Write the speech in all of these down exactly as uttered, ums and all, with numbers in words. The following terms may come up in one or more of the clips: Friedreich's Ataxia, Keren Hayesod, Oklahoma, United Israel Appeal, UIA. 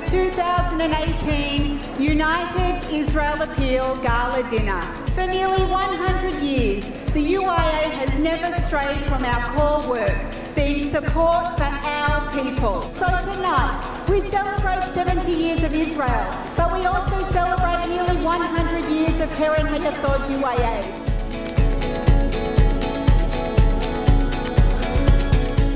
the two thousand eighteen United Israel Appeal Gala Dinner. For nearly one hundred years, the U I A has never strayed from our core work, being support for our people. So tonight, we celebrate seventy years of Israel, but we also celebrate nearly one hundred years of Keren Hayesod U I A.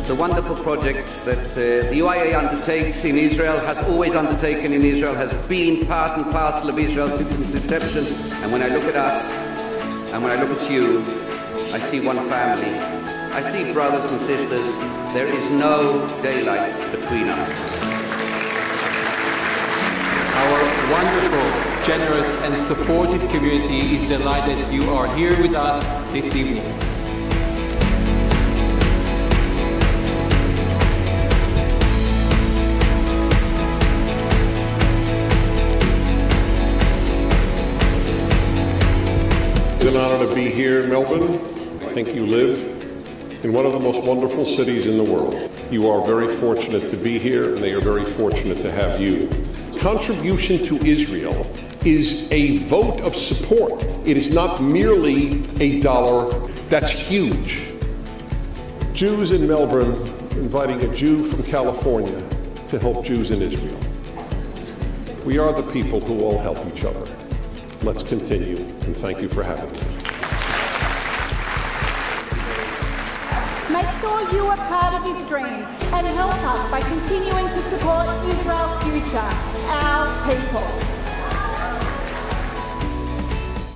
The wonderful projects that uh, the U I A undertakes in Israel, has always undertaken in Israel, has been part and parcel of Israel since its inception. And when I look at us, and when I look at you, I see one family. I see brothers and sisters. There is no daylight between us. Our wonderful, generous and supportive community is delighted you are here with us this evening. It's an honor to be here in Melbourne. I think you live in one of the most wonderful cities in the world. You are very fortunate to be here, and they are very fortunate to have you. Contribution to Israel is a vote of support. It is not merely a dollar. That's huge. Jews in Melbourne inviting a Jew from California to help Jews in Israel. We are the people who all help each other. Let's continue, and thank you for having me. Make sure you are part of this dream and help us by continuing to support Israel's future, our people.